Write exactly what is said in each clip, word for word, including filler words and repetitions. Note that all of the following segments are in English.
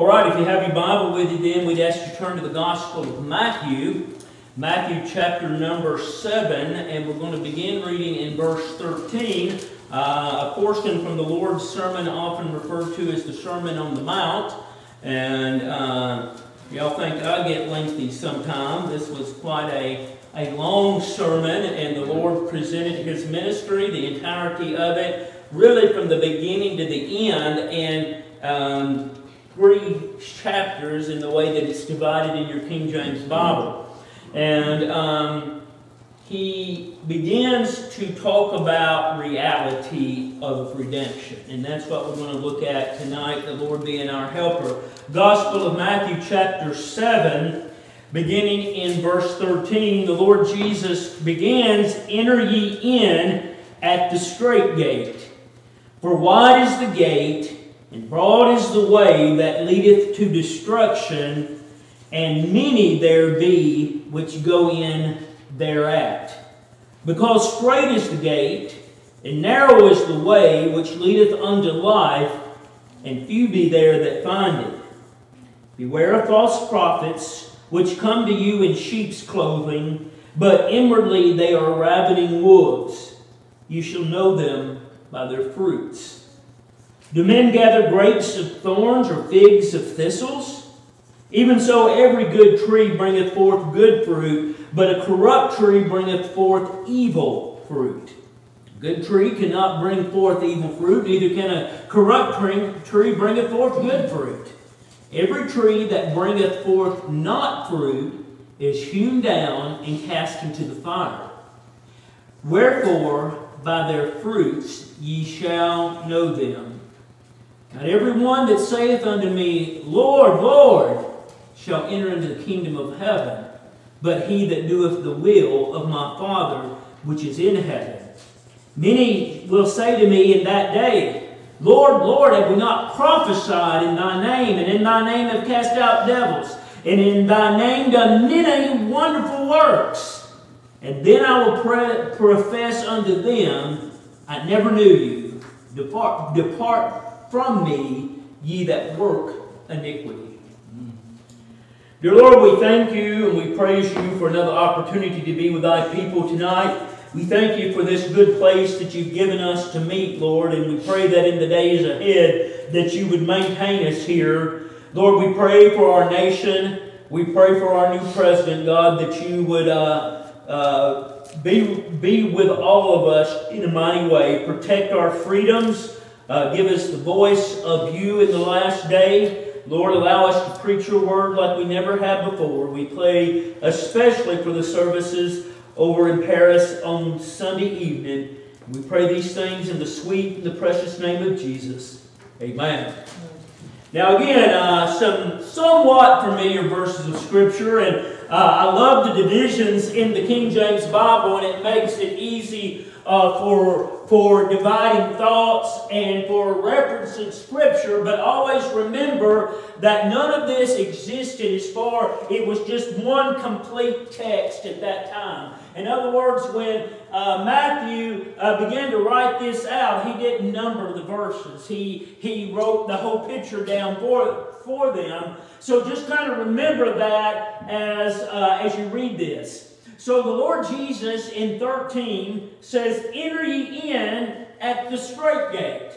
All right, if you have your Bible with you, then we'd ask you to turn to the Gospel of Matthew, Matthew chapter number seven, and we're going to begin reading in verse thirteen, uh, a portion from the Lord's sermon often referred to as the Sermon on the Mount. And uh, y'all think I get lengthy sometime. This was quite a, a long sermon, and the Lord presented His ministry, the entirety of it, really from the beginning to the end, and um, three chapters in the way that it's divided in your King James Bible. And um, he begins to talk about reality of redemption. And that's what we're going to look at tonight, the Lord being our helper. Gospel of Matthew chapter seven, beginning in verse thirteen, the Lord Jesus begins, "Enter ye in at the strait gate. For wide is the gate, and broad is the way that leadeth to destruction, and many there be which go in thereat. Because strait is the gate, and narrow is the way which leadeth unto life, and few be there that find it. Beware of false prophets, which come to you in sheep's clothing, but inwardly they are ravening wolves. You shall know them by their fruits. Do men gather grapes of thorns, or figs of thistles? Even so every good tree bringeth forth good fruit, but a corrupt tree bringeth forth evil fruit. A good tree cannot bring forth evil fruit, neither can a corrupt tree bringeth forth good fruit. Every tree that bringeth forth not fruit is hewn down and cast into the fire. Wherefore by their fruits ye shall know them. Not every one that saith unto me, Lord, Lord, shall enter into the kingdom of heaven, but he that doeth the will of my Father which is in heaven. Many will say to me in that day, Lord, Lord, have we not prophesied in thy name, and in thy name have cast out devils, and in thy name done many wonderful works? And then I will pre- profess unto them, I never knew you. Depart, depart from me, ye that work iniquity." Mm. Dear Lord, we thank you and we praise you for another opportunity to be with thy people tonight. We thank you for this good place that you've given us to meet, Lord, and we pray that in the days ahead that you would maintain us here. Lord, we pray for our nation. We pray for our new president, God, that you would uh, uh, be, be with all of us in a mighty way. Protect our freedoms. Uh, give us the voice of you in the last day. Lord, allow us to preach your word like we never have before. We pray especially for the services over in Paris on Sunday evening. We pray these things in the sweet and the precious name of Jesus. Amen. Now again, uh, some somewhat familiar verses of Scripture, and uh, I love the divisions in the King James Bible, and it makes it easy Uh, for, for dividing thoughts and for referencing Scripture, but always remember that none of this existed as far, it was just one complete text at that time. In other words, when uh, Matthew uh, began to write this out, he didn't number the verses. He, he wrote the whole picture down for, for them. So just kind of remember that as, uh, as you read this. So the Lord Jesus in thirteen says, "Enter ye in at the strait gate."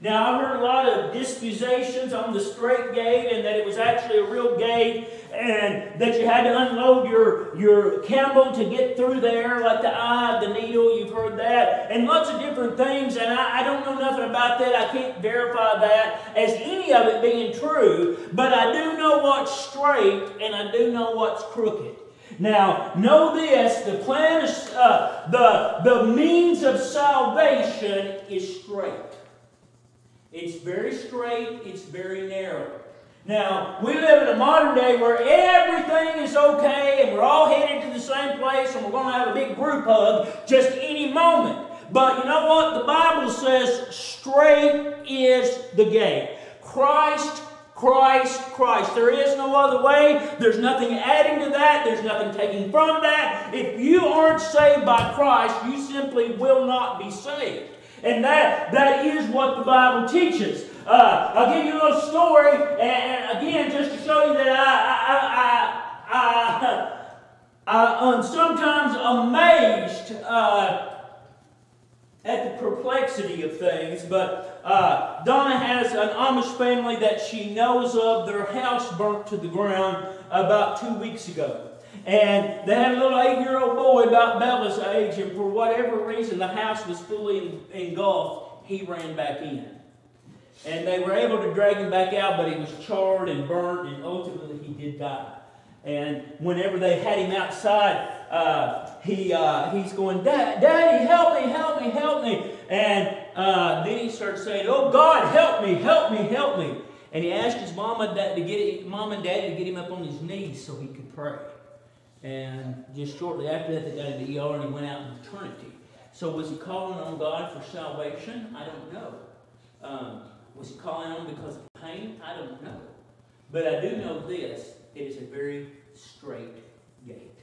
Now, I heard a lot of disputions on the strait gate and that it was actually a real gate and that you had to unload your, your camel to get through there, like the eye of the needle, you've heard that, and lots of different things, and I, I don't know nothing about that. I can't verify that as any of it being true, but I do know what's straight and I do know what's crooked. Now, know this, the plan is, uh, the, the means of salvation is straight. It's very straight, it's very narrow. Now, we live in a modern day where everything is okay and we're all headed to the same place and we're going to have a big group hug just any moment. But you know what? The Bible says straight is the gate. Christ Christ, Christ. There is no other way. There's nothing adding to that. There's nothing taking from that. If you aren't saved by Christ, you simply will not be saved. And that, that is what the Bible teaches. Uh, I'll give you a little story, and, and I am sometimes amazed uh, at the perplexity of things, but uh, Donna has an Amish family that she knows of. Their house burnt to the ground about two weeks ago. And they had a little eight-year-old boy about Bella's age, and for whatever reason, the house was fully engulfed. He ran back in. And they were able to drag him back out, but he was charred and burnt, and ultimately he did die. And whenever they had him outside, uh, he uh, he's going, Dad, Daddy, help me, help me, help me. And uh, then he starts saying, "Oh God, help me, help me, help me." And he asked his mom and dad to get him, mom and daddy to get him up on his knees so he could pray. And just shortly after that, they got to the E R and he went out in eternity. So was he calling on God for salvation? I don't know. Um, was he calling on because of pain? I don't know. But I do know this. It is a very straight gate.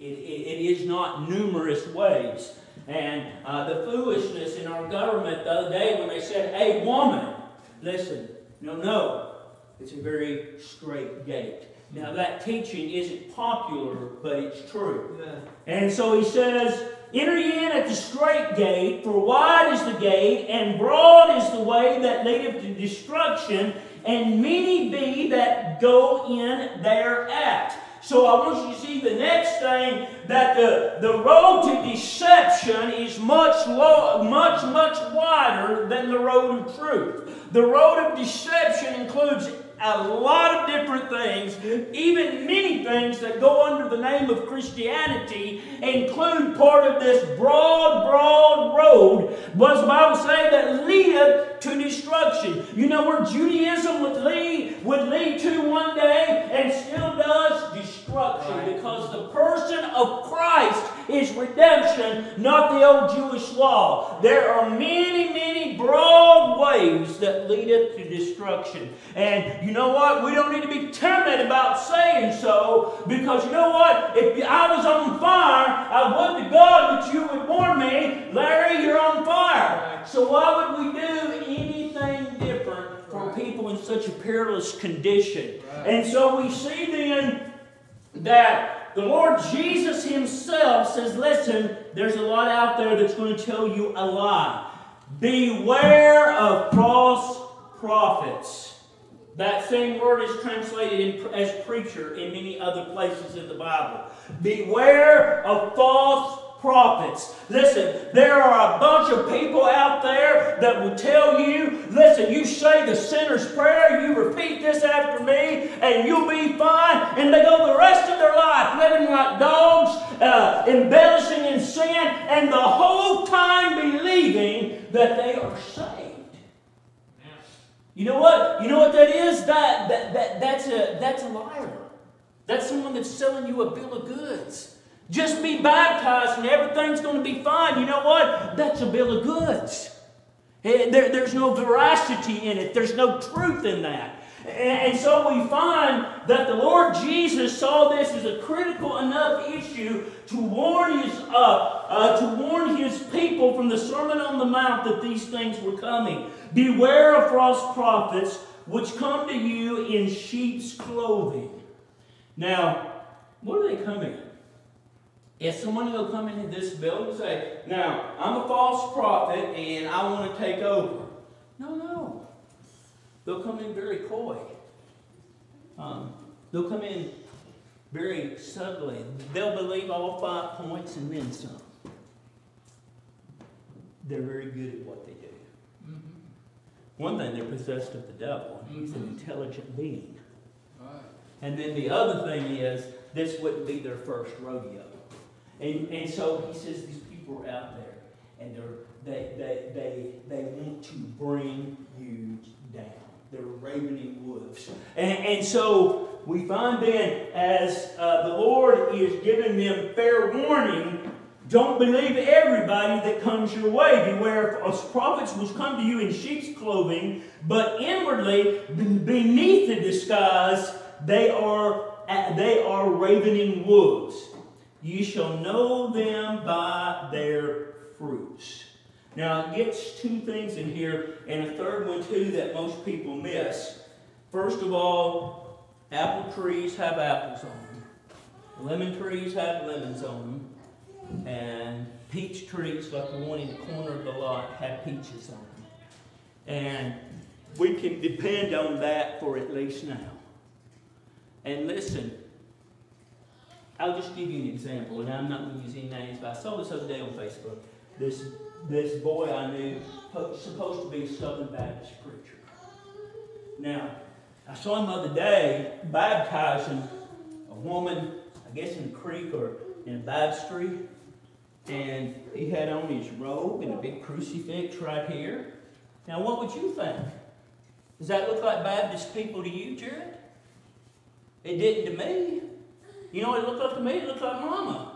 It, it, it is not numerous ways. And uh, the foolishness in our government the other day when they said, "Hey, woman, listen." No, no. It's a very straight gate. Now, that teaching isn't popular, but it's true. Yeah. And so he says, "Enter ye in at the straight gate, for wide is the gate, and broad is the way that leadeth to destruction, and many be that go in thereat." So I want you to see the next thing, that the, the road to deception is much, lo much, much wider than the road of truth. The road of deception includes a lot of different things, even many things that go under the name of Christianity include part of this broad, broad road, but the Bible says that leadeth to destruction. You know where Judaism would lead, would lead to one day, and still does? Destruction, right. Because the person of Christ is redemption, not the old Jewish law. There are many, many broad ways that leadeth to destruction. And you know what? We don't need to be timid about saying so, because you know what? If I was on fire, I would to God that you would warn me, "Larry, you're on fire." So why would we do anything different for people in such a perilous condition? And so we see then that the Lord Jesus himself says, "Listen, there's a lot out there that's going to tell you a lie. Beware of false prophets." That same word is translated in, as preacher in many other places in the Bible. Beware of false prophets. Listen, there are a bunch of people out there that will tell you, "Listen, you say the sinner's prayer, you repeat this after me, and you'll be fine." And they go the rest of their life living like dogs, uh, embellishing in sin, and the whole time believing that they are saved. You know what? You know what that is? That, that, that, that's, a, that's a liar. That's someone that's selling you a bill of goods. Just be baptized and everything's going to be fine. You know what? That's a bill of goods. There, there's no veracity in it. There's no truth in that. And, and so we find that the Lord Jesus saw this as a critical enough issue to warn his, uh, uh, to warn his people from the Sermon on the Mount that these things were coming. "Beware of false prophets, which come to you in sheep's clothing." Now, what are they coming in? Is someone going to come into this building and say, "Now, I'm a false prophet and I want to take over"? No, no. They'll come in very coy. Um, they'll come in very subtly. They'll believe all five points and then some. They're very good at what they do. One thing, they're possessed of the devil. He's an intelligent being. Right. And then the other thing is, this wouldn't be their first rodeo. And, and so he says these people are out there, and they're, they, they, they, they want to bring you down. They're ravening wolves. And, and so we find then, as uh, the Lord is giving them fair warning, don't believe everybody that comes your way. Beware of prophets which come to you in sheep's clothing, but inwardly, beneath the disguise, they are, they are ravening wolves. You shall know them by their fruits. Now, it gets two things in here, and a third one, too, that most people miss. First of all, apple trees have apples on them. Lemon trees have lemons on them, and peach trees, like the one in the corner of the lot, have peaches on them. And we can depend on that for at least now. And listen, I'll just give you an example, and I'm not going to use any names, but I saw this other day on Facebook. This, this boy I knew, supposed to be a Southern Baptist preacher. Now, I saw him the other day baptizing a woman, I guess in a creek or in a baptistry, and he had on his robe and a big crucifix right here. Now, what would you think? Does that look like Baptist people to you, Jared? It didn't to me. You know what it looked like to me? It looked like Mama.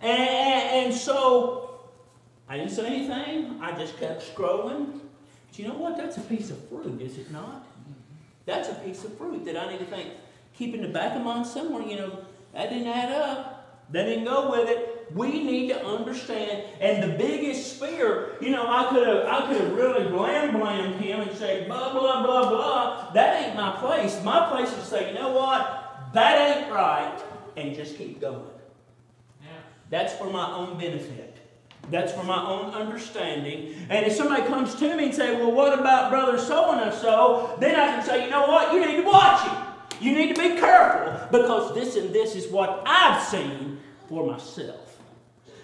And, and, and so, I didn't say anything. I just kept scrolling. But you know what? That's a piece of fruit, is it not? That's a piece of fruit that I need to think, keep in the back of mind somewhere, you know, that didn't add up. That didn't go with it. We need to understand, and the biggest fear, you know, I could have I could have really blam blamed him and say, blah, blah, blah, blah, that ain't my place. My place is to say, you know what, that ain't right, and just keep going. Yeah. That's for my own benefit. That's for my own understanding. And if somebody comes to me and say, well, what about brother so-and-so, then I can say, you know what, you need to watch him. You need to be careful, because this and this is what I've seen for myself.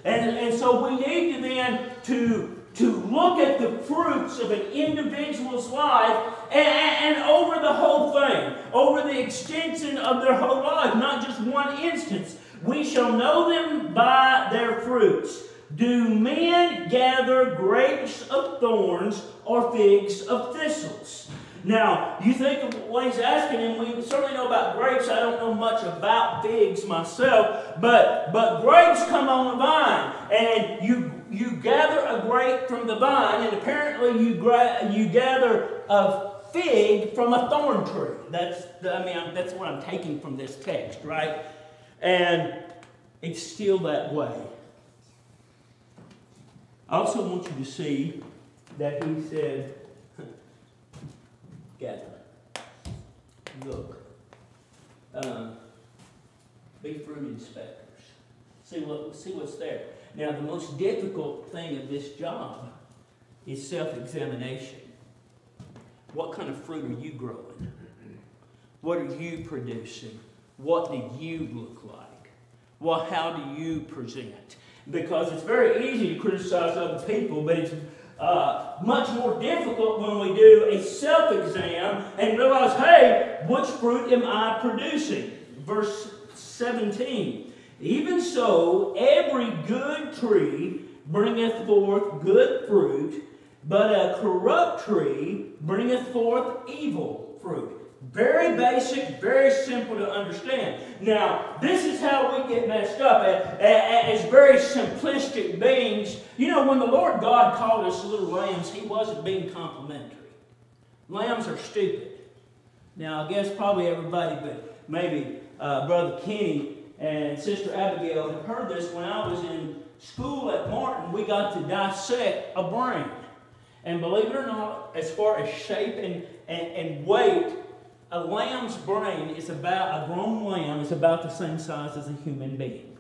And, and so we need to then to, to look at the fruits of an individual's life and, and over the whole thing, over the extension of their whole life, not just one instance. We shall know them by their fruits. Do men gather grapes of thorns or figs of thistles? Now, you think of what he's asking, and we certainly know about grapes. I don't know much about figs myself, but, but grapes come on the vine, and you, you gather a grape from the vine, and apparently you, gra you gather a fig from a thorn tree. That's, the, I mean, I'm, that's what I'm taking from this text, right? And it's still that way. I also want you to see that he said, gather, look, um, be fruit inspectors. See what, see what's there. Now, the most difficult thing of this job is self-examination. What kind of fruit are you growing? What are you producing? What do you look like? Well, how do you present? Because it's very easy to criticize other people, but it's Uh, much more difficult when we do a self-exam and realize, hey, which fruit am I producing? Verse seventeen, even so, every good tree bringeth forth good fruit, but a corrupt tree bringeth forth evil fruit. Very basic, very simple to understand. Now, this is how we get messed up as very simplistic beings. You know, when the Lord God called us little lambs, He wasn't being complimentary. Lambs are stupid. Now, I guess probably everybody but maybe uh, Brother Kenny and Sister Abigail have heard this. When I was in school at Martin, we got to dissect a brain. And believe it or not, as far as shape and, and, and weight, a lamb's brain is about, a grown lamb is about the same size as a human being.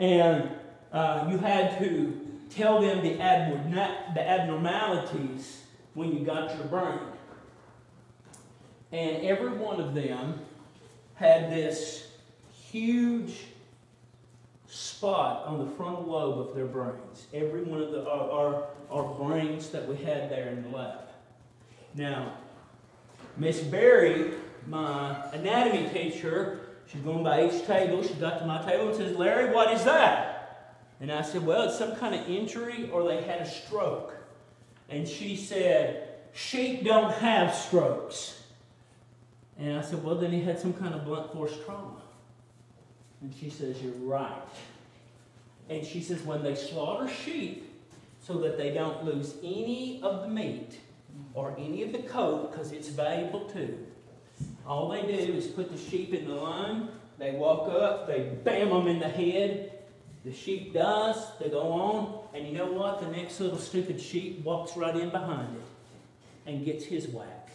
And uh, you had to tell them the, abnorm the abnormalities when you got your brain. And every one of them had this huge spot on the frontal lobe of their brains. Every one of the, our, our, our brains that we had there in the lab. Now, Miss Berry, my anatomy teacher, she's going by each table. She got to my table and says, Larry, what is that? And I said, well, it's some kind of injury or they had a stroke. And she said, sheep don't have strokes. And I said, well, then he had some kind of blunt force trauma. And she says, you're right. And she says, when they slaughter sheep so that they don't lose any of the meat, or any of the coat, because it's valuable too. All they do is put the sheep in the line, they walk up, they bam them in the head, the sheep dies, they go on, and you know what? The next little stupid sheep walks right in behind it and gets his whack.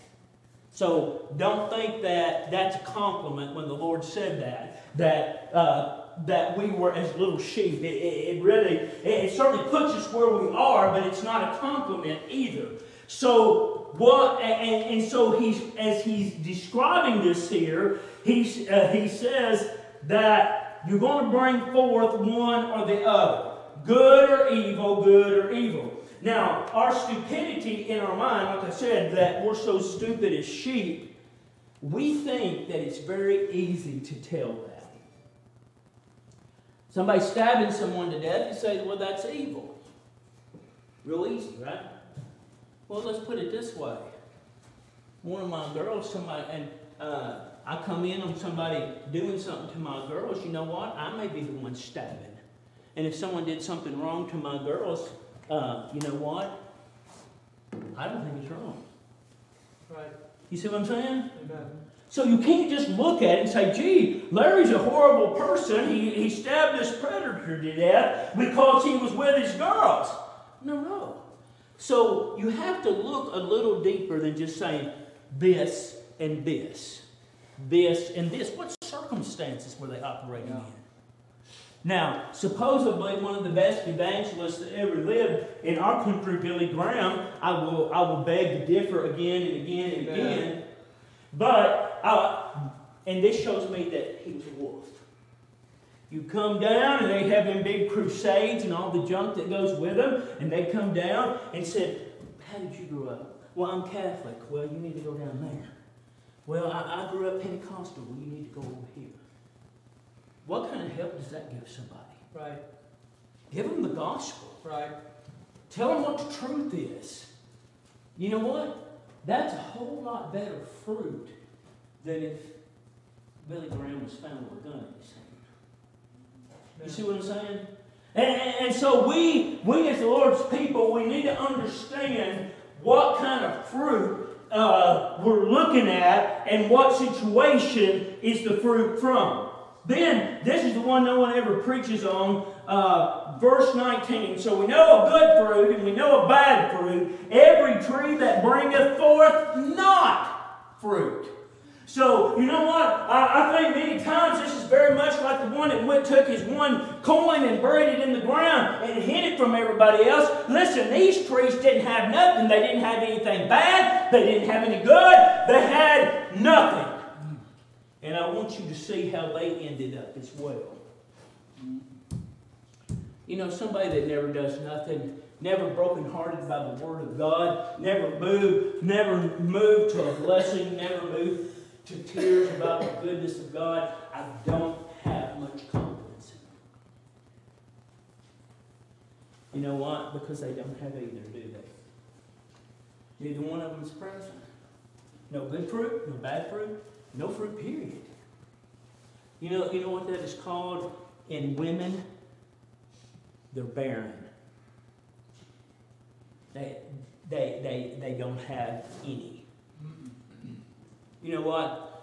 So don't think that that's a compliment when the Lord said that, that uh, that we were as little sheep. It, it, it really, it, it certainly puts us where we are, but it's not a compliment either. So what? And, and so he's as he's describing this here, he uh, he says that you're going to bring forth one or the other, good or evil, good or evil. Now, our stupidity in our mind, like I said, that we're so stupid as sheep, we think that it's very easy to tell that. Somebody stabbing someone to death, you say, well, that's evil. Real easy, right? Well, let's put it this way. One of my girls, somebody, and uh, I come in on somebody doing something to my girls, you know what? I may be the one stabbing. And if someone did something wrong to my girls, Uh, you know what? I don't think it's wrong. Right. You see what I'm saying? Amen. So you can't just look at it and say, gee, Larry's a horrible person. He, he stabbed this predator to death because he was with his girls. No, no. So you have to look a little deeper than just saying this and this, this and this. What circumstances were they operating yeah. in? Now, supposedly one of the best evangelists that ever lived in our country, Billy Graham, I will, I will beg to differ again and again and Amen. again, but, I, and this shows me that he was a wolf. You come down and they have them big crusades and all the junk that goes with them, and they come down and said, how did you grow up? Well, I'm Catholic. Well, you need to go down there. Well, I, I grew up Pentecostal. Well, you need to go over here. What kind of help does that give somebody? Right. Give them the gospel. Right. Tell them what the truth is. You know what? That's a whole lot better fruit than if Billy Graham was found with a gun in his hand. You see what I'm saying? And, and, and so we, we as the Lord's people, we need to understand what kind of fruit uh, we're looking at and what situation is the fruit from. Then, this is the one no one ever preaches on, uh, verse nineteen. So we know a good fruit and we know a bad fruit. Every tree that bringeth forth not fruit. So, you know what? I, I think many times this is very much like the one that went, took his one coin and buried it in the ground and hid it from everybody else. Listen, these trees didn't have nothing. They didn't have anything bad. They didn't have any good. They had nothing. And I want you to see how they ended up as well. You know, somebody that never does nothing, never brokenhearted by the Word of God, never moved, never moved to a blessing, never moved to tears about the goodness of God, I don't have much confidence in them. You know why? Because they don't have either, do they? Neither one of them is present. No good fruit, no bad fruit. No fruit, period. You know, you know what that is called in women? They're barren. They, they, they, they don't have any. You know what?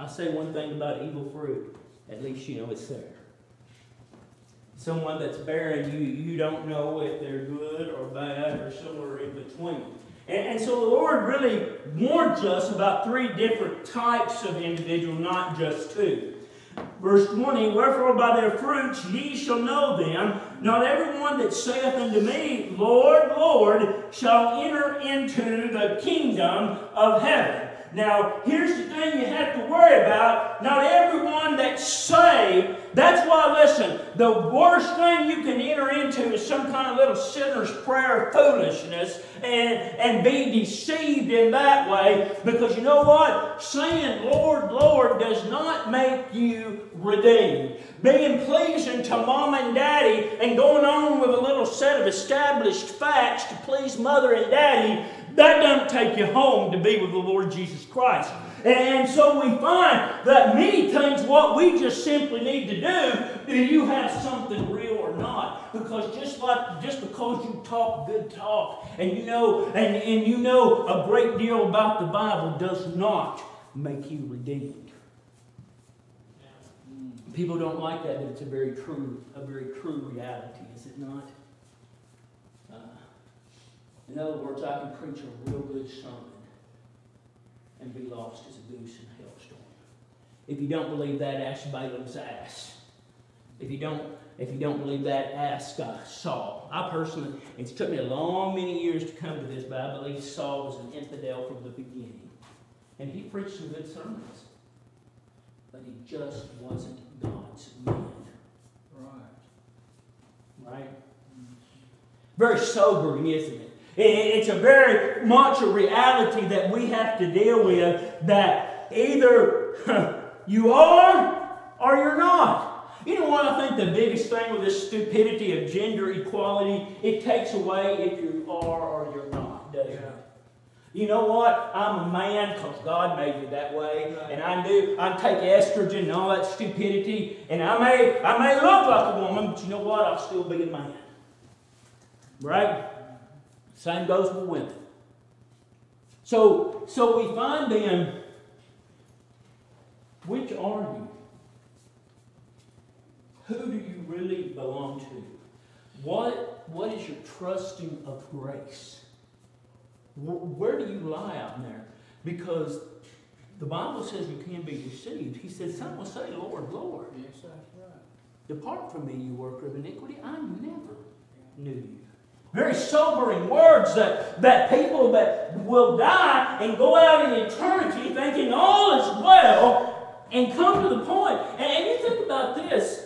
I say one thing about evil fruit. At least you know it's there. Someone that's barren, you, you don't know if they're good or bad or somewhere in between. And so the Lord really warns us about three different types of individual, not just two. Verse twenty, wherefore by their fruits ye shall know them. Not every one that saith unto me, Lord, Lord, shall enter into the kingdom of heaven. Now, here's the thing you have to worry about. Not everyone that's saved. That's why, listen, the worst thing you can enter into is some kind of little sinner's prayer foolishness and, and be deceived in that way. Because you know what? Saying, Lord, Lord, does not make you redeemed. Being pleasing to mom and daddy and going on with a little set of established facts to please mother and daddy, that doesn't take you home to be with the Lord Jesus Christ. And so we find that many times what we just simply need to do, do you have something real or not? Because just like just because you talk good talk and you know and, and you know a great deal about the Bible does not make you redeemed. People don't like that, but it's a very true, a very true reality, is it not? In other words, I can preach a real good sermon and be lost as a goose in a hailstorm. If you don't believe that, ask Balaam's ass. If you don't, if you don't believe that, ask uh, Saul. I personally, it's took me a long many years to come to this, but I believe Saul was an infidel from the beginning. And he preached some good sermons. But he just wasn't God's man. Right. Right? Very sobering, isn't it? It's a very much a reality that we have to deal with, that either you are or you're not. You know what I think the biggest thing with this stupidity of gender equality, it takes away if you are or you're not, doesn't it? You know what? I'm a man because God made me that way, and I do. I take estrogen and all that stupidity, and I may I may look like a woman, but you know what? I'll still be a man. Right? Same goes with women. So, so we find then, which are you? Who do you really belong to? What, what is your trusting of grace? Where do you lie out there? Because the Bible says you can be deceived. He said, some will say, Lord, Lord. Yes, that's right. Depart from me, you worker of iniquity. I never knew you. Very sobering words that, that people that will die and go out in eternity thinking all is well and come to the point. And, and you think about this.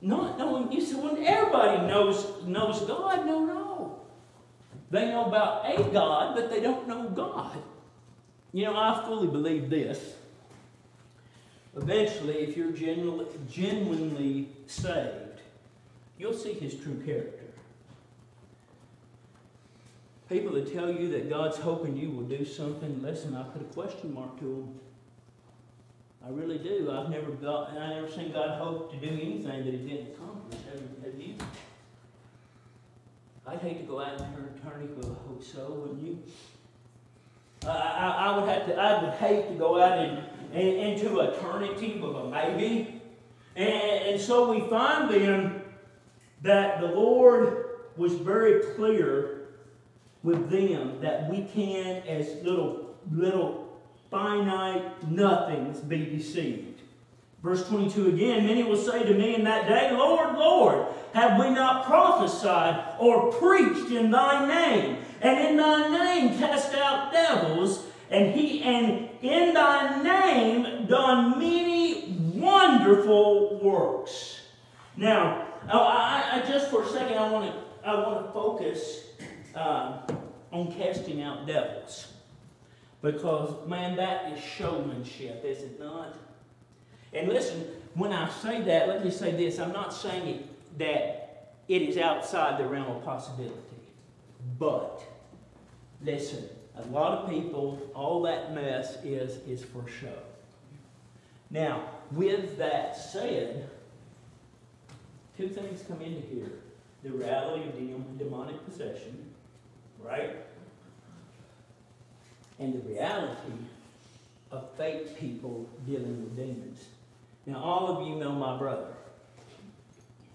Not knowing, you said, when everybody knows, knows God, no, no. They know about a God, but they don't know God. You know, I fully believe this. Eventually, if you're genuinely, genuinely saved, you'll see His true character. People that tell you that God's hoping you will do something, listen, I put a question mark to them. I really do. I've never got, I never seen God hope to do anything that He didn't accomplish. Have you? I'd hate to go out in her eternity, but I hope so, wouldn't you? Uh, I, I would have to. I would hate to go out in, in, into eternity with a maybe. And, and so we find then that the Lord was very clear with them that we can, as little little finite nothings, be deceived. Verse twenty-two again, many will say to me in that day, Lord, Lord, have we not prophesied or preached in thy name? And in thy name cast out devils, and he and in thy name done many wonderful works. Now, I, I, just for a second, I want to I want to focus uh, on casting out devils, because man, that is showmanship, is it not? And listen, when I say that, let me say this. I'm not saying it, that it is outside the realm of possibility. But, listen, a lot of people, all that mess is, is for show. Now, with that said, two things come into here. The reality of demonic possession, right? And the reality of fake people dealing with demons. Now, all of you know my brother.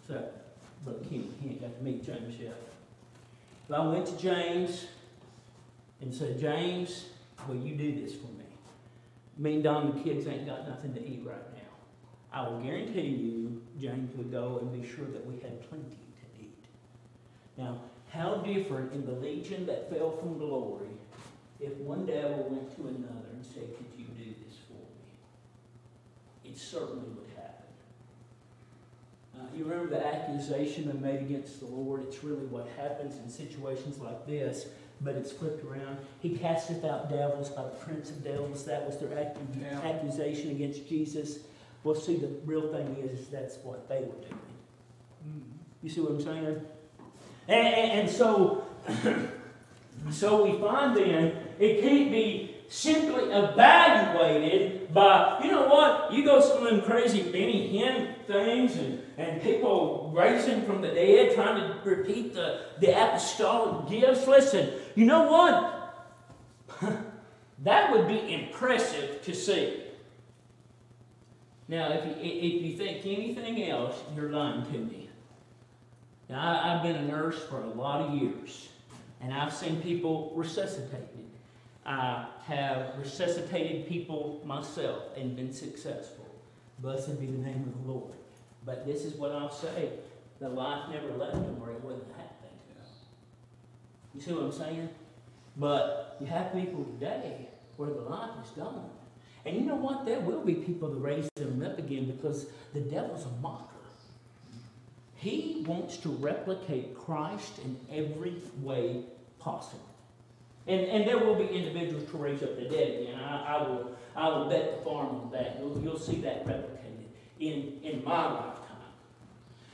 So, Brother Kim, he ain't got to meet James yet. But I went to James and said, James, will you do this for me? Me and Don, the kids ain't got nothing to eat right now. I will guarantee you, James would go and be sure that we had plenty to eat. Now, how different in the legion that fell from glory if one devil went to another and said, could you do this for me? It certainly would happen. Uh, you remember the accusation they made against the Lord? It's really what happens in situations like this, but it's flipped around. He casteth out devils by the prince of devils. That was their ac yeah. accusation against Jesus. Well, see, the real thing is, is that's what they were doing. Mm. You see what I'm saying? And, and, and so, so we find then, it can't be simply evaluated by, you know what, you go some of them crazy Benny Hinn things and, and people raising from the dead trying to repeat the, the apostolic gifts. Listen, you know what? That would be impressive to see. Now, if you, if you think anything else, you're lying to me. Now, I, I've been a nurse for a lot of years, and I've seen people resuscitated. I have resuscitated people myself and been successful. Blessed be the name of the Lord. But this is what I'll say. The life never left him where it wouldn't happen. You see what I'm saying? But you have people today where the life is gone. And you know what? There will be people that raise them up again, because the devil's a mocker. He wants to replicate Christ in every way possible. And, and there will be individuals to raise up the dead again. I, I, will, I will bet the farm on that. You'll, you'll see that replicated in, in my lifetime.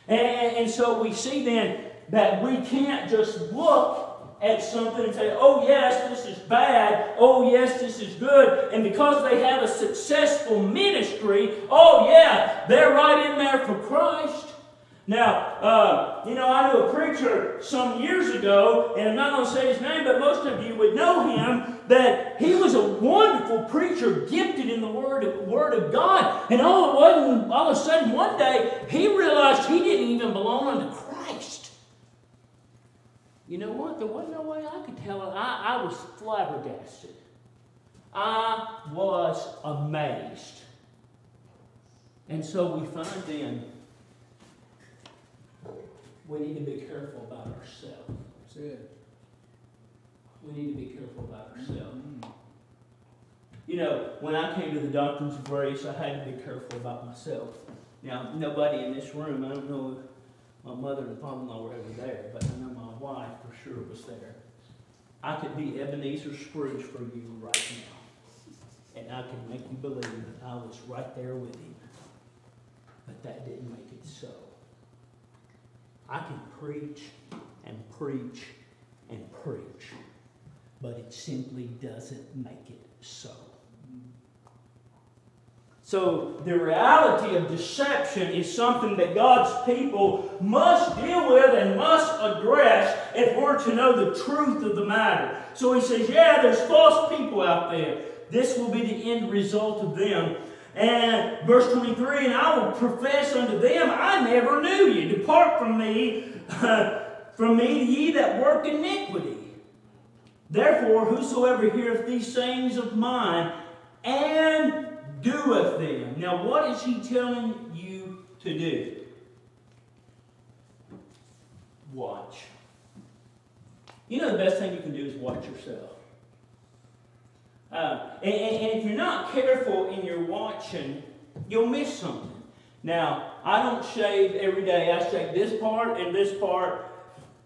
And, and, and so we see then that we can't just look at something and say, oh yes, this is bad, oh yes, this is good, and because they have a successful ministry, oh yeah, they're right in there for Christ. Now, uh, you know, I knew a preacher some years ago, and I'm not going to say his name, but most of you would know him, that he was a wonderful preacher, gifted in the Word of, word of God, and all, it wasn't, all of a sudden one day, he realized he didn't even belong unto Christ. You know what? There wasn't no way I could tell it. I, I was flabbergasted. I was amazed. And so we find then we need to be careful about ourselves. That's it. We need to be careful about ourselves. Mm-hmm. You know, when I came to the Doctrines of Grace, I had to be careful about myself. Now, nobody in this room, I don't know if my mother and father-in-law were ever there, but I know my wife for sure was there. I could be Ebenezer Scrooge for you right now, and I could make you believe that I was right there with him. But that didn't make it so. I can preach and preach and preach, but it simply doesn't make it so. So the reality of deception is something that God's people must deal with and must address if we're to know the truth of the matter. So he says, yeah, there's false people out there. This will be the end result of them. And verse twenty-three, and I will profess unto them, I never knew you. Depart from me, from me, ye that work iniquity. Therefore, whosoever heareth these sayings of mine, and doeth them. Now, what is he telling you to do? Watch. You know, the best thing you can do is watch yourself. Uh, and, and if you're not careful in your watching, you'll miss something. Now, I don't shave every day. I shave this part and this part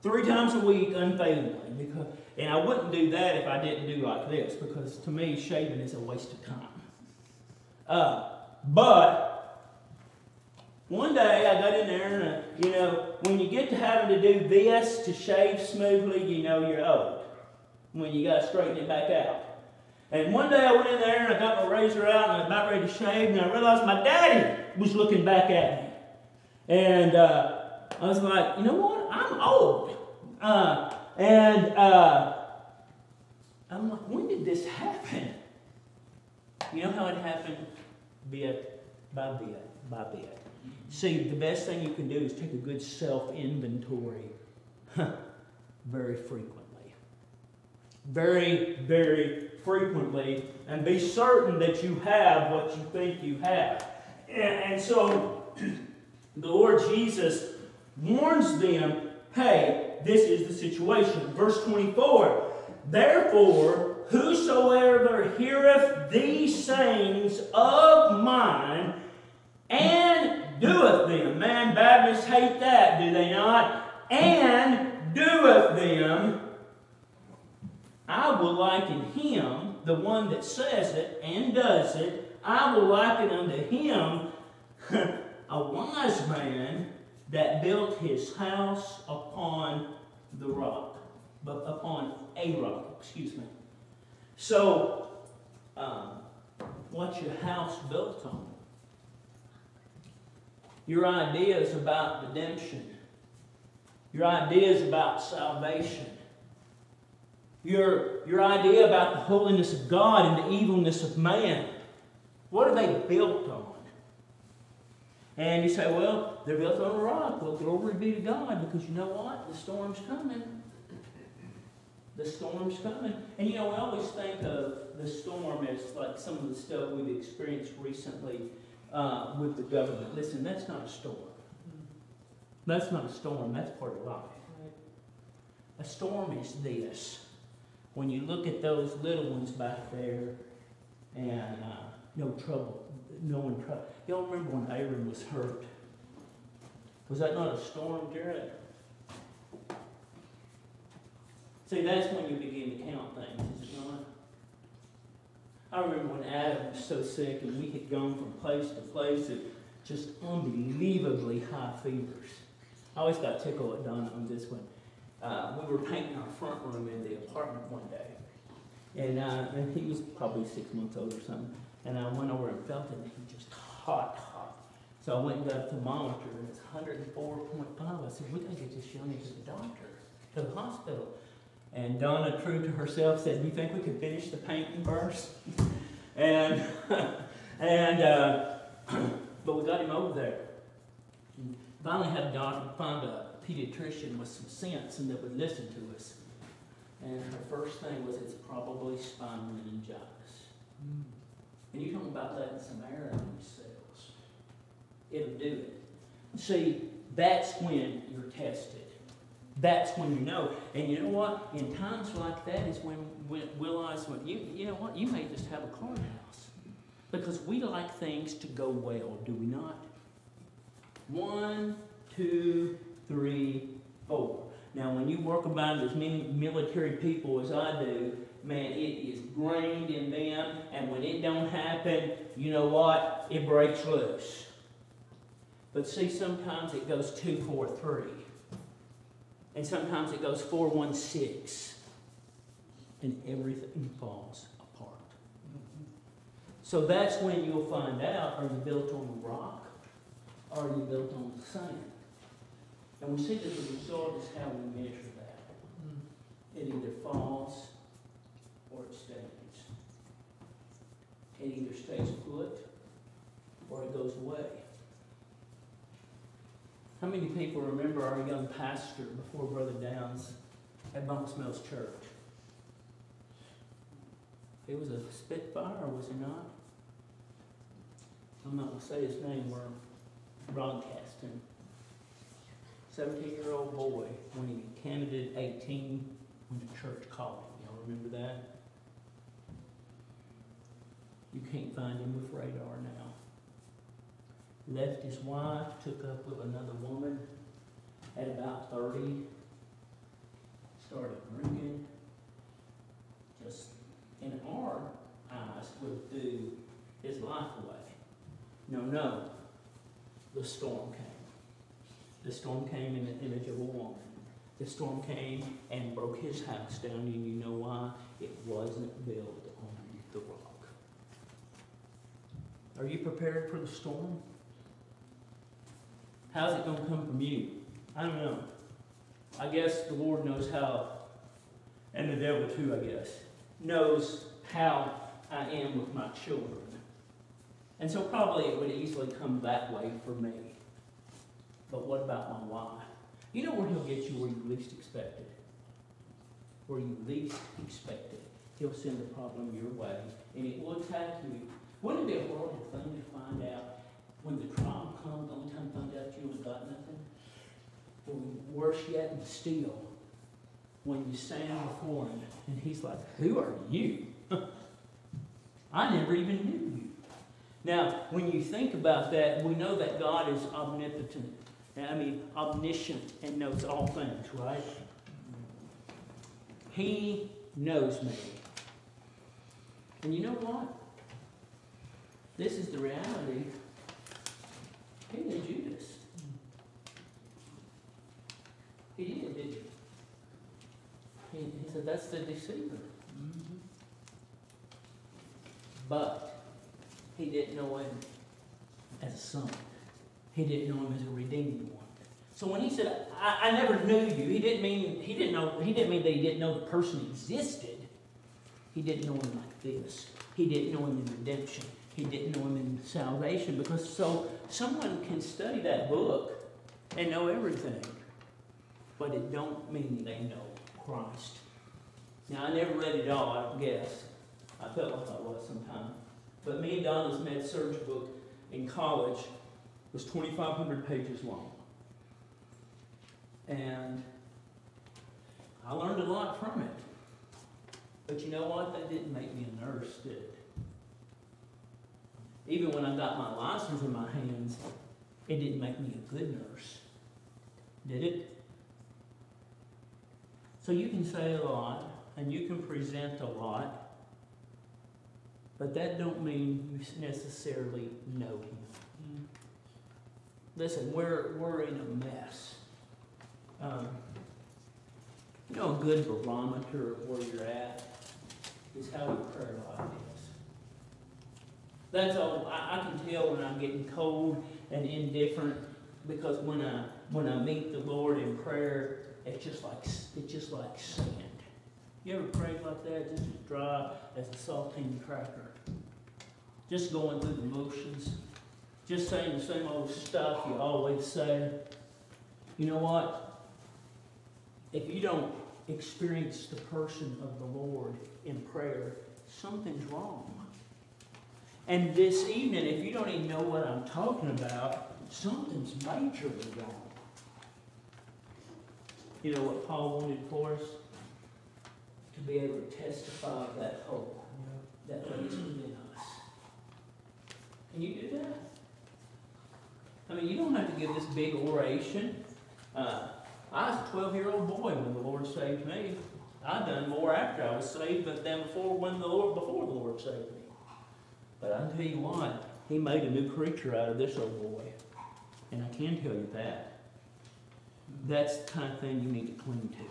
three times a week unfailingly. Because, and I wouldn't do that if I didn't do like this, because to me, shaving is a waste of time. Uh, but one day I got in there, and uh, you know, when you get to having to do this to shave smoothly, you know you're old. When you got to straighten it back out. And one day I went in there and I got my razor out and I was about ready to shave, and I realized my daddy was looking back at me. And uh, I was like, you know what? I'm old. Uh, and uh, I'm like, when did this happen? You know how it happened? Bit by bit by bit. See, the best thing you can do is take a good self-inventory very frequently. Very, very frequently. And be certain that you have what you think you have. And, and so, the Lord Jesus warns them, hey, this is the situation. Verse twenty-four, therefore, whosoever heareth these sayings of mine and doeth them. Man, Baptists hate that, do they not? And doeth them. I will liken him, the one that says it and does it, I will liken unto him a wise man that built his house upon the rock. But upon a rock, excuse me. So, um, what's your house built on? Your ideas about redemption. Your ideas about salvation. Your, your idea about the holiness of God and the evilness of man. What are they built on? And you say, well, they're built on a rock. Well, glory be to God, because you know what? The storm's coming. The storm's coming. And, you know, we always think of the storm as like some of the stuff we've experienced recently uh, with the government. Listen, that's not a storm. That's not a storm. That's part of life. A storm is this. When you look at those little ones back there and uh, no trouble, no one trouble. Y'all remember when Aaron was hurt? Was that not a storm, Jared? See, that's when you begin to count things, is it not? I remember when Adam was so sick and we had gone from place to place at just unbelievably high fevers. I always got tickled at Donna on this one. Uh, we were painting our front room in the apartment one day. And, uh, and he was probably six months old or something. And I went over and felt it, and he was just hot, hot. So I went and got a thermometer, and it's one oh four point five. I said, we gotta get this young man to the doctor, to the hospital. And Donna, true to herself, said, "Do you think we could finish the painting first?" and and uh, but we got him over there. And finally, had a doctor find a pediatrician with some sense and that would listen to us. And her first thing was, "It's probably spinal meningitis." Mm. And you're talking about that in some air on cells. It'll do it. See, that's when you're tested. That's when you know. And you know what? In times like that is when we realize, when you, you know what? You may just have a courthouse. Because we like things to go well, do we not? One, two, three, four. Now, when you work about as many military people as I do, man, it is grained in them. And when it don't happen, you know what? It breaks loose. But see, sometimes it goes two, four, three. And sometimes it goes four, one, six. And everything falls apart. Mm-hmm. So that's when you'll find out, are you built on the rock? Or are you built on the sand? And we see that the result is how we measure that. Mm-hmm. It either falls or it stays. It either stays put or it goes away. How many people remember our young pastor before Brother Downs at Bunk Mills Church? He was a spitfire, was he not? I'm not going to say his name, we're broadcasting. seventeen-year-old boy, when he candidate eighteen, when the church called him. Y'all remember that? You can't find him with radar now. Left his wife, took up with another woman at about thirty, started drinking, just in our eyes would do his life away. No, no, the storm came. The storm came in the image of a woman. The storm came and broke his house down, and you know why? It wasn't built on the rock. Are you prepared for the storm? How's it going to come from you? I don't know. I guess the Lord knows how, and the devil too, I guess, knows how I am with my children. And so probably it would easily come that way for me. But what about my wife? You know where he'll get you where you least expect it. Where you least expect it. He'll send the problem your way, and it will attack you. Wouldn't it be a horrible thing to find out? When the trial comes, the only time you find out you haven't got nothing. Or worse yet, and still, when you stand before him, and he's like, "Who are you? I never even knew you." Now, when you think about that, we know that God is omnipotent. I mean, omniscient and knows all things, right? He knows me. And you know what? This is the reality. He knew Judas. He did, didn't he? He, he said, "That's the deceiver." Mm-hmm. But he didn't know him as a son. He didn't know him as a redeemed one. So when he said, I, I never knew you, he didn't mean he didn't know he didn't mean that he didn't know the person existed. He didn't know him like this. He didn't know him in redemption. He didn't know him in salvation, because so someone can study that book and know everything, but it don't mean they know Christ. Now, I never read it all, I don't guess. I felt like I was sometime. But me and Donna's med surg book in college was twenty-five hundred pages long. And I learned a lot from it. But you know what? That didn't make me a nurse, did it? Even when I got my license in my hands, it didn't make me a good nurse, did it? So you can say a lot, and you can present a lot, but that don't mean you necessarily know him. Listen, we're, we're in a mess. Um, you know, a good barometer of where you're at is how your prayer life is. That's all. I, I can tell when I'm getting cold and indifferent, because when I when I meet the Lord in prayer, it's just like it's just like sand. You ever prayed like that? Just as dry as a saltine cracker. Just going through the motions. Just saying the same old stuff you always say. You know what? If you don't experience the person of the Lord in prayer, something's wrong. And this evening, if you don't even know what I'm talking about, something's majorly wrong. You know what Paul wanted for us? To be able to testify of that hope, you know, that lays within us. Can you do that? I mean, you don't have to give this big oration. Uh, I was a twelve-year-old boy when the Lord saved me. I'd done more after I was saved than before when the Lord before the Lord saved me. But I tell you what, he made a new creature out of this old boy. And I can tell you that. That's the kind of thing you need to cling to.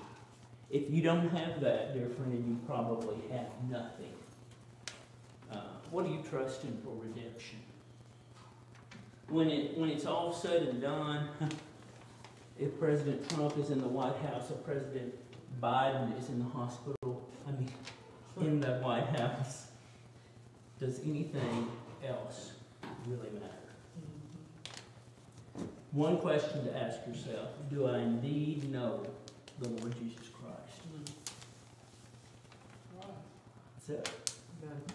If you don't have that, dear friend, you probably have nothing. Uh, what do you trust in for redemption? When it when it's all said and done, if President Trump is in the White House or President Biden is in the hospital, I mean, in the White House, does anything else really matter? One question to ask yourself, do I indeed know the Lord Jesus Christ? That's it.